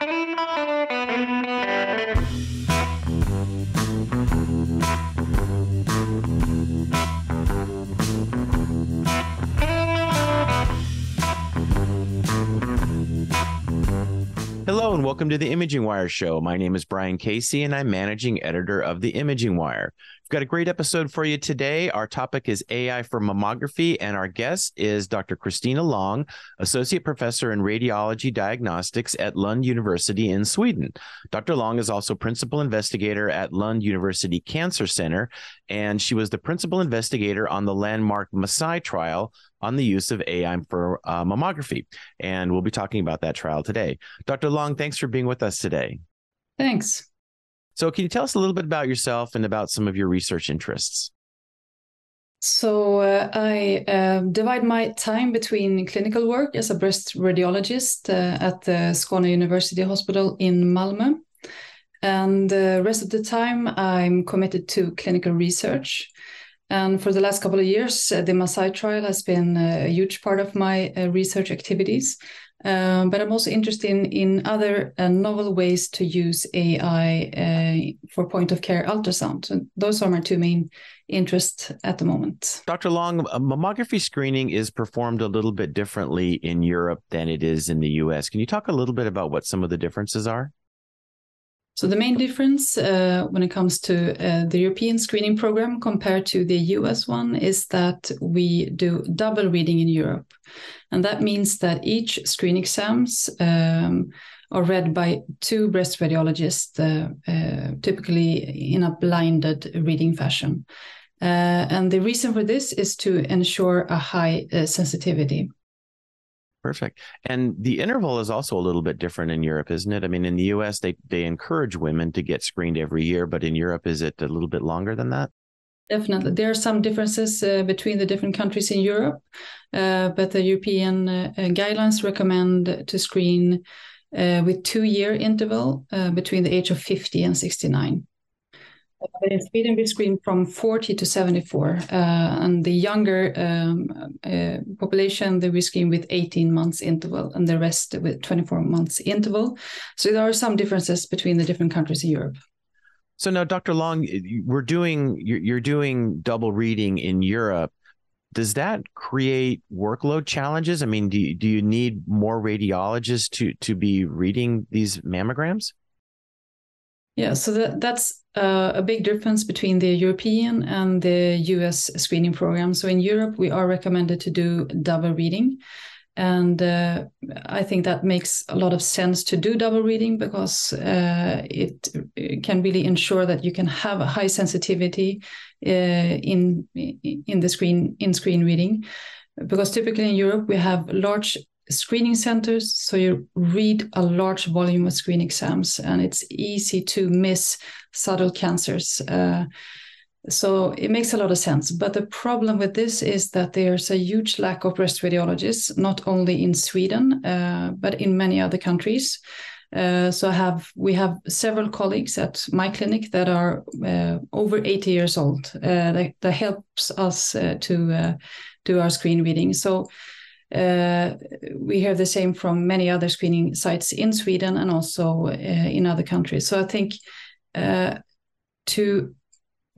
Hello and welcome to The Imaging Wire Show. My name is Brian Casey and I'm managing editor of The Imaging Wire. We've got a great episode for you today. Our topic is AI for mammography and our guest is Dr. Kristina Lang, Associate Professor in Radiology Diagnostics at Lund University in Sweden. Dr. Lang is also Principal Investigator at Lund University Cancer Center, and she was the Principal Investigator on the landmark MASAI trial on the use of AI for mammography. And we'll be talking about that trial today. Dr. Lang, thanks for being with us today. Thanks. So can you tell us a little bit about yourself and about some of your research interests? So I divide my time between clinical work as a breast radiologist at the Skåne University Hospital in Malmö. And the rest of the time, I'm committed to clinical research. And for the last couple of years, the MASAI trial has been a huge part of my research activities. But I'm also interested in other novel ways to use AI for point-of-care ultrasound. And those are my two main interests at the moment. Dr. Lang, mammography screening is performed a little bit differently in Europe than it is in the US. Can you talk a little bit about what some of the differences are? So the main difference when it comes to the European screening program compared to the US one is that we do double reading in Europe. And that means that each screen exams are read by two breast radiologists, typically in a blinded reading fashion. And the reason for this is to ensure a high sensitivity. Perfect. And the interval is also a little bit different in Europe, isn't it? I mean, in the US, they encourage women to get screened every year, but in Europe, is it a little bit longer than that? Definitely. There are some differences between the different countries in Europe, but the European guidelines recommend to screen with two-year interval between the age of 50 and 69. But in Sweden, we screen from 40 to 74, and the younger population, we screen with 18 months interval, and the rest with 24 months interval. So there are some differences between the different countries in Europe. So now, Dr. Lang, you're doing double reading in Europe. Does that create workload challenges? I mean, do you need more radiologists to be reading these mammograms? Yeah, so that's a big difference between the European and the US screening program. So in Europe, we are recommended to do double reading. And I think that makes a lot of sense to do double reading because it can really ensure that you can have a high sensitivity in screen reading. Because typically in Europe, we have large screening centers, so you read a large volume of screen exams and it's easy to miss subtle cancers. So it makes a lot of sense. But the problem with this is that there's a huge lack of breast radiologists, not only in Sweden, but in many other countries. So we have several colleagues at my clinic that are over 80 years old. That helps us to do our screen reading. So we hear the same from many other screening sites in Sweden and also in other countries. So I think to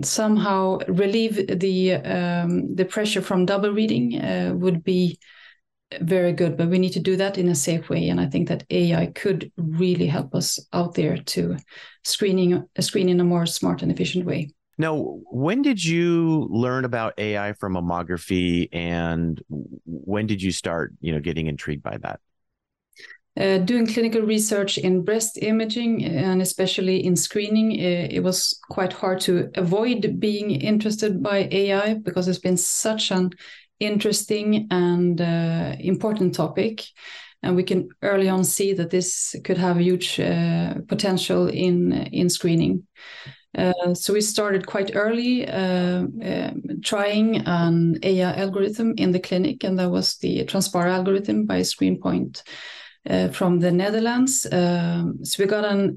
somehow relieve the pressure from double reading would be very good, but we need to do that in a safe way. And I think that AI could really help us out there to screen in a more smart and efficient way. Now, when did you learn about AI for mammography and when did you start, getting intrigued by that? Doing clinical research in breast imaging and especially in screening, it was quite hard to avoid being interested by AI because it's been such an interesting and important topic. And we can early on see that this could have a huge potential in screening. So we started quite early trying an AI algorithm in the clinic, and that was the Transpara algorithm by ScreenPoint from the Netherlands. So we got an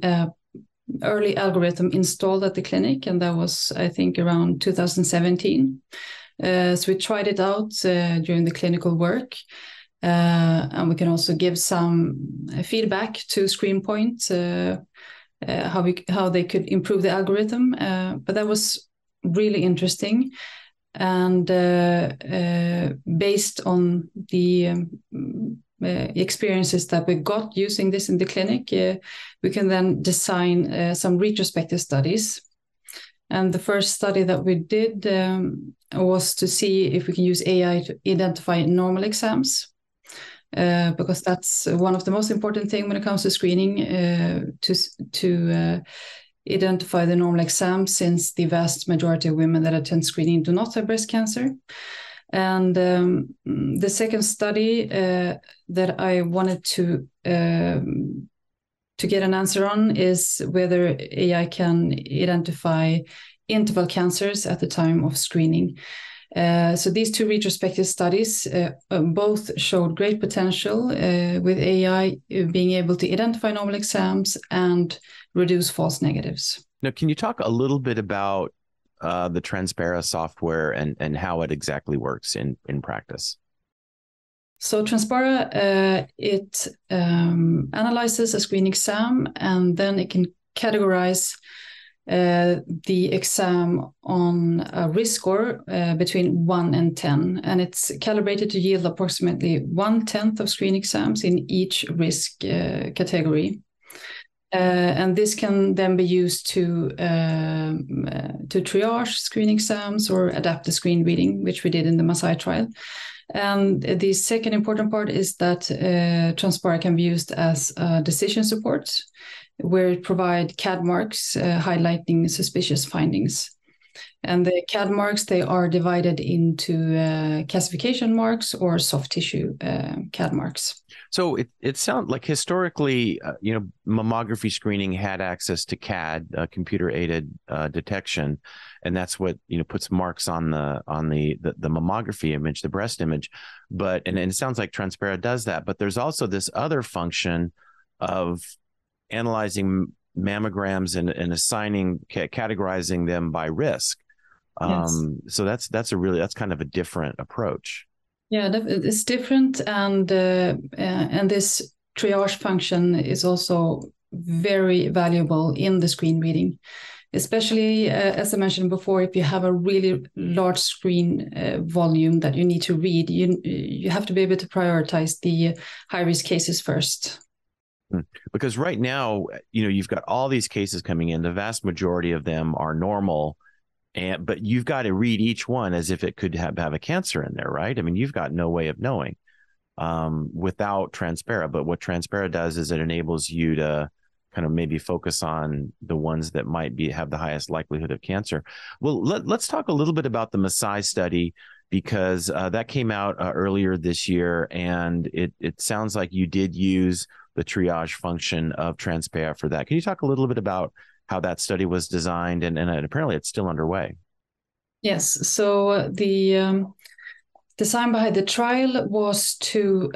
early algorithm installed at the clinic, and that was, I think, around 2017. So we tried it out during the clinical work. And we can also give some feedback to ScreenPoint, how they could improve the algorithm. But that was really interesting. And based on the experiences that we got using this in the clinic, we can then design some retrospective studies. And the first study that we did was to see if we can use AI to identify normal exams, because that's one of the most important things when it comes to screening, to identify the normal exam, since the vast majority of women that attend screening do not have breast cancer. And the second study that I wanted to get an answer on is whether AI can identify interval cancers at the time of screening. So these two retrospective studies both showed great potential with AI being able to identify normal exams and reduce false negatives. Now, can you talk a little bit about the Transpara software and how it exactly works in practice? So Transpara, it analyzes a screen exam, and then it can categorize the exam on a risk score between 1 and 10. And it's calibrated to yield approximately 1/10 of screen exams in each risk category. And this can then be used to triage screen exams or adapt the screen reading, which we did in the MASAI trial. And the second important part is that Transpara can be used as decision support, where it provides CAD marks highlighting suspicious findings. And the CAD marks, they are divided into classification marks or soft tissue CAD marks. So it sounds like historically, mammography screening had access to CAD, computer-aided detection, and that's what puts marks on the mammography image, the breast image. But and it sounds like Transpara does that. But there's also this other function of analyzing mammograms and assigning, categorizing them by risk. Yes. So that's kind of a different approach. Yeah, it's different, and this triage function is also very valuable in the screen reading, especially as I mentioned before, if you have a really large screen volume that you need to read, you have to be able to prioritize the high-risk cases first. Because right now, you've got all these cases coming in. The vast majority of them are normal, but you've got to read each one as if it could have a cancer in there, right? I mean, you've got no way of knowing without Transpara. But what Transpara does is it enables you to kind of maybe focus on the ones that might have the highest likelihood of cancer. Well, let's talk a little bit about the MASAI study, because that came out earlier this year, and it sounds like you did use the triage function of Transpara for that. Can you talk a little bit about how that study was designed? And apparently it's still underway. Yes. So the design behind the trial was to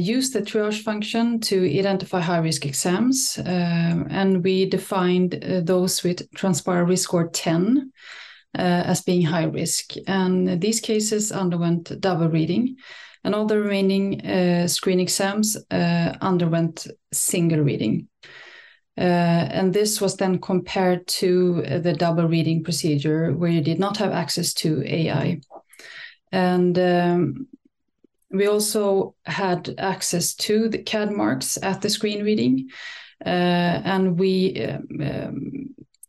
use the triage function to identify high-risk exams. And we defined those with Transpara risk score 10 as being high risk. And these cases underwent double reading. And all the remaining screen exams underwent single reading. And this was then compared to the double reading procedure, where you did not have access to AI. And we also had access to the CAD marks at the screen reading. And we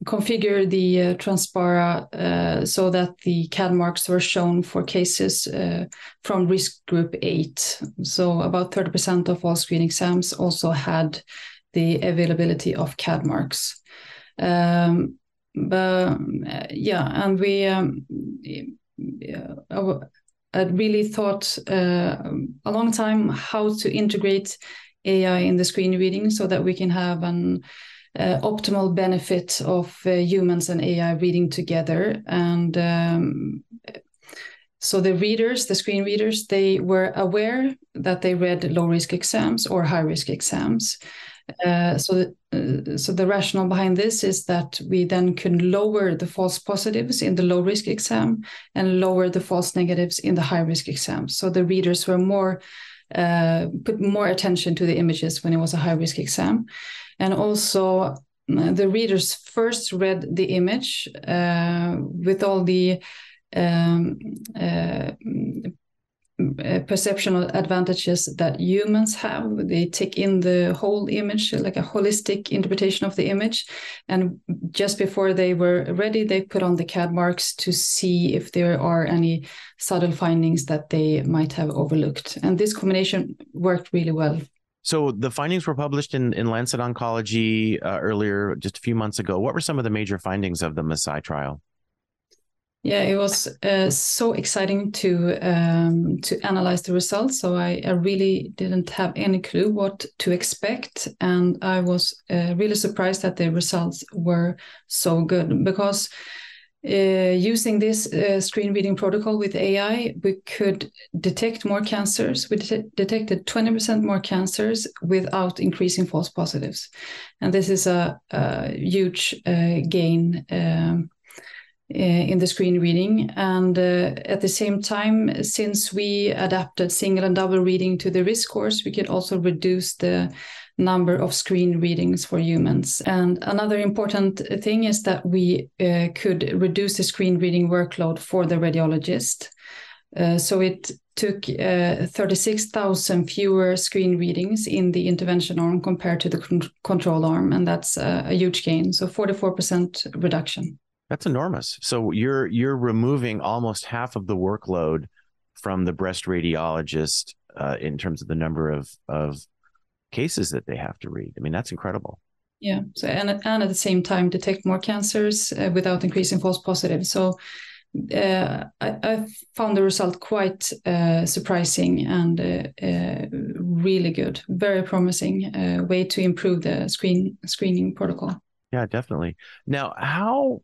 configure the Transpara so that the CAD marks were shown for cases from risk group 8. So about 30% of all screen exams also had the availability of CAD marks. And we I really thought a long time how to integrate AI in the screen reading so that we can have an optimal benefit of humans and AI reading together. And so the screen readers, they were aware that they read low-risk exams or high-risk exams. So the rationale behind this is that we then can lower the false positives in the low-risk exam and lower the false negatives in the high-risk exam. So the readers were more put more attention to the images when it was a high-risk exam. And also the readers first read the image with all the perceptual advantages that humans have. They take in the whole image, like a holistic interpretation of the image. And just before they were ready, they put on the CAD marks to see if there are any subtle findings that they might have overlooked. And this combination worked really well. So the findings were published in Lancet Oncology earlier, just a few months ago. What were some of the major findings of the MASAI trial? Yeah, it was so exciting to analyze the results. So I really didn't have any clue what to expect. And I was really surprised that the results were so good, because using this screen reading protocol with AI, we could detect more cancers. We detected 20% more cancers without increasing false positives. And this is a huge gain in the screen reading. And at the same time, since we adapted single and double reading to the risk scores, we could also reduce the number of screen readings for humans. And another important thing is that we could reduce the screen reading workload for the radiologist. So it took 36,000 fewer screen readings in the intervention arm compared to the control arm. And that's a huge gain. So 44% reduction. That's enormous. So you're removing almost half of the workload from the breast radiologist in terms of the number of cases that they have to read. I mean, that's incredible. Yeah. So and at the same time, detect more cancers without increasing false positives. So I found the result quite surprising and really good, very promising way to improve the screening protocol. Yeah, definitely. Now, how?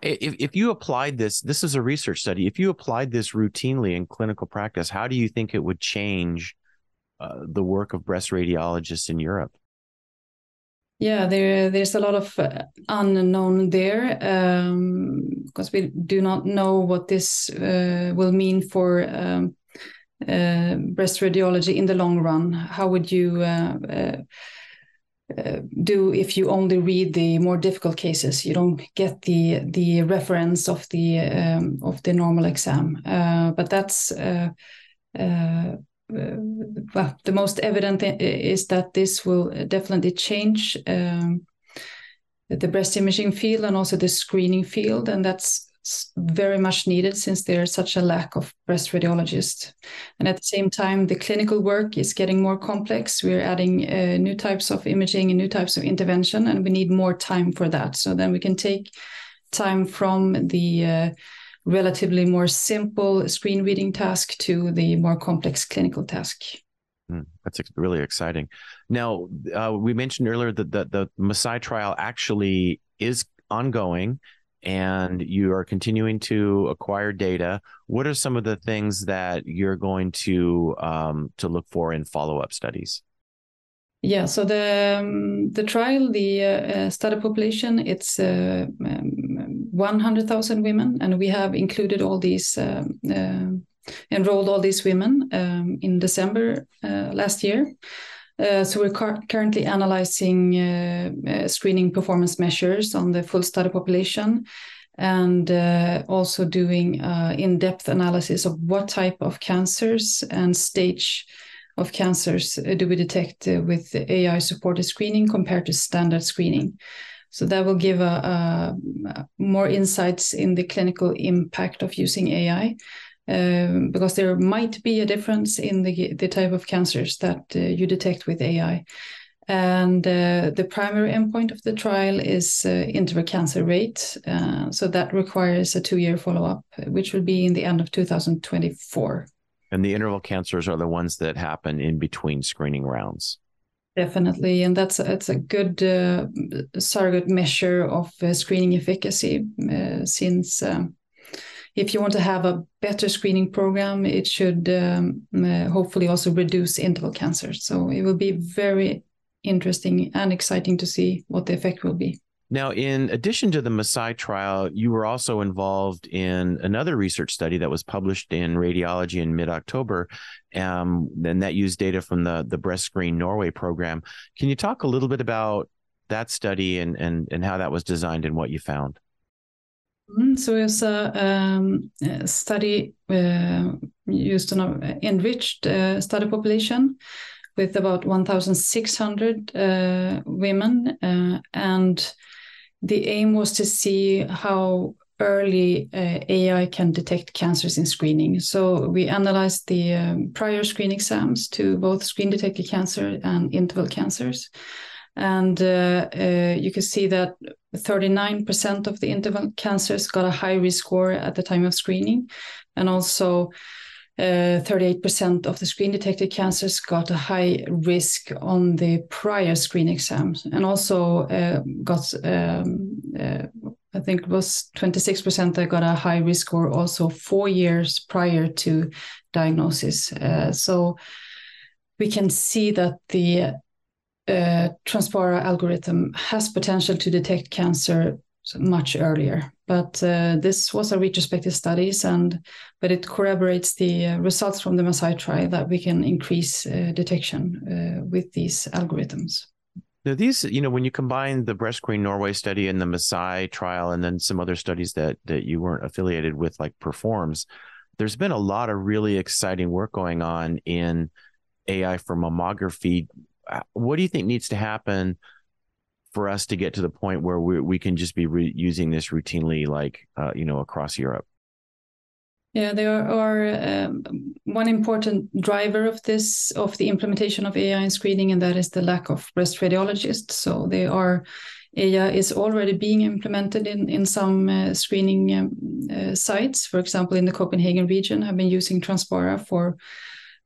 If you applied this is a research study, if you applied this routinely in clinical practice, how do you think it would change the work of breast radiologists in Europe? Yeah, there's a lot of unknown there, because we do not know what this will mean for breast radiology in the long run. How would you do if you only read the more difficult cases? You don't get the reference of the normal exam. But that's well, the most evident is that this will definitely change the breast imaging field and also the screening field, and that's very much needed since there's such a lack of breast radiologists. And at the same time, the clinical work is getting more complex. We're adding new types of imaging and new types of intervention, and we need more time for that. So then we can take time from the relatively more simple screen reading task to the more complex clinical task. That's really exciting. Now, we mentioned earlier that the MASAI trial actually is ongoing, and you are continuing to acquire data. What are some of the things that you're going to look for in follow-up studies? Yeah, so the trial, the study population, it's 100,000 women, and we have included all these, enrolled all these women in December last year. So we're currently analyzing screening performance measures on the full study population, and also doing in-depth analysis of what type of cancers and stage of cancers do we detect with AI-supported screening compared to standard screening. So that will give more insights in the clinical impact of using AI. Because there might be a difference in the type of cancers that you detect with AI. And the primary endpoint of the trial is interval cancer rate. So that requires a 2-year follow-up, which will be in the end of 2024. And the interval cancers are the ones that happen in between screening rounds. Definitely. And that's a good surrogate measure of screening efficacy, since... if you want to have a better screening program, it should hopefully also reduce interval cancer. So it will be very interesting and exciting to see what the effect will be. Now, in addition to the MASAI trial, you were also involved in another research study that was published in Radiology in mid-October, and that used data from the Breast Screen Norway program. Can you talk a little bit about that study and how that was designed and what you found? So it was a study used on an enriched study population with about 1,600 women. And the aim was to see how early AI can detect cancers in screening. So we analyzed the prior screen exams to both screen-detected cancer and interval cancers. And you can see that 39% of the interval cancers got a high risk score at the time of screening. And also 38% of the screen-detected cancers got a high risk on the prior screen exams, and also got, I think it was 26% that got a high risk score also 4 years prior to diagnosis. So we can see that the Transpara algorithm has potential to detect cancer much earlier. But this was a retrospective studies, but it corroborates the results from the MASAI trial that we can increase detection with these algorithms. Now, these, when you combine the Breast Screen Norway study and the MASAI trial, and then some other studies that you weren't affiliated with, like PERFORMS, there's been a lot of really exciting work going on in AI for mammography. What do you think needs to happen for us to get to the point where we can just be using this routinely, like, across Europe? Yeah, there are one important driver of the implementation of AI in screening, and that is the lack of breast radiologists. So AI is already being implemented in some screening sites. For example, in the Copenhagen region, I've been using Transpara for,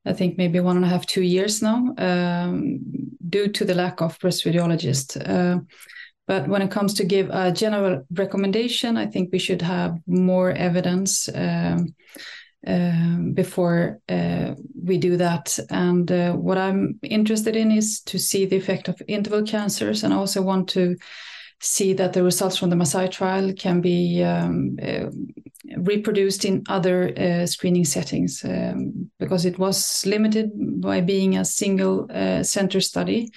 I think, maybe 1.5 to 2 years now, due to the lack of breast radiologists. But when it comes to give a general recommendation, I think we should have more evidence before we do that. And what I'm interested in is to see the effect of interval cancers, and I also want to see that the results from the MASAI trial can be reproduced in other screening settings, because it was limited by being a single center study.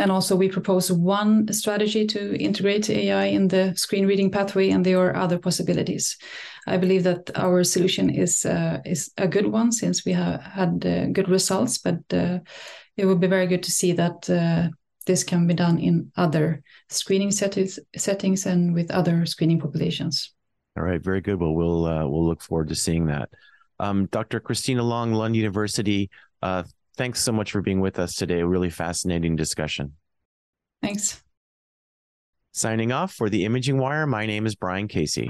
And also we propose one strategy to integrate AI in the screen reading pathway, and there are other possibilities. I believe that our solution is a good one, since we have had good results, but it would be very good to see that this can be done in other screening settings and with other screening populations. All right, very good. Well, we'll look forward to seeing that. Dr. Kristina Lang, Lund University, thanks so much for being with us today. A really fascinating discussion. Thanks. Signing off for The Imaging Wire, my name is Brian Casey.